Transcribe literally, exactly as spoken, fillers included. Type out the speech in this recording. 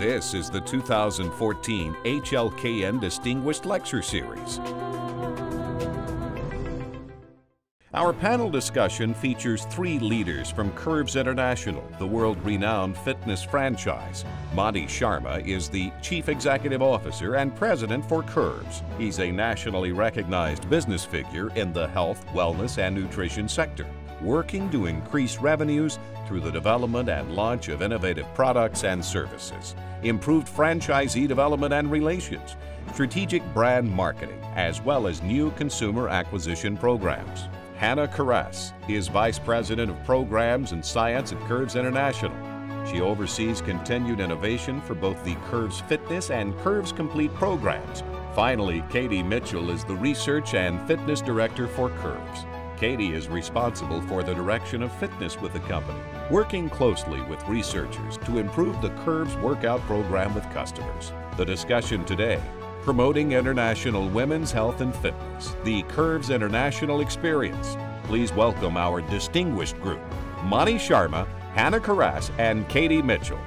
This is the two thousand fourteen H L K N Distinguished Lecture Series. Our panel discussion features three leaders from Curves International, the world-renowned fitness franchise. Monty Sharma is the Chief Executive Officer and President for Curves. He's a nationally recognized business figure in the health, wellness, and nutrition sector, working to increase revenues through the development and launch of innovative products and services, improved franchisee development and relations, strategic brand marketing, as well as new consumer acquisition programs. Hannah Karras is Vice President of Programs and Science at Curves International. She oversees continued innovation for both the Curves Fitness and Curves Complete programs. Finally, Katie Mitchell is the Research and Fitness Director for Curves. Katie is responsible for the direction of fitness with the company, working closely with researchers to improve the Curves workout program with customers. The discussion today: promoting international women's health and fitness, the Curves International Experience. Please welcome our distinguished group, Monty Sharma, Hannah Karras, and Katie Mitchell.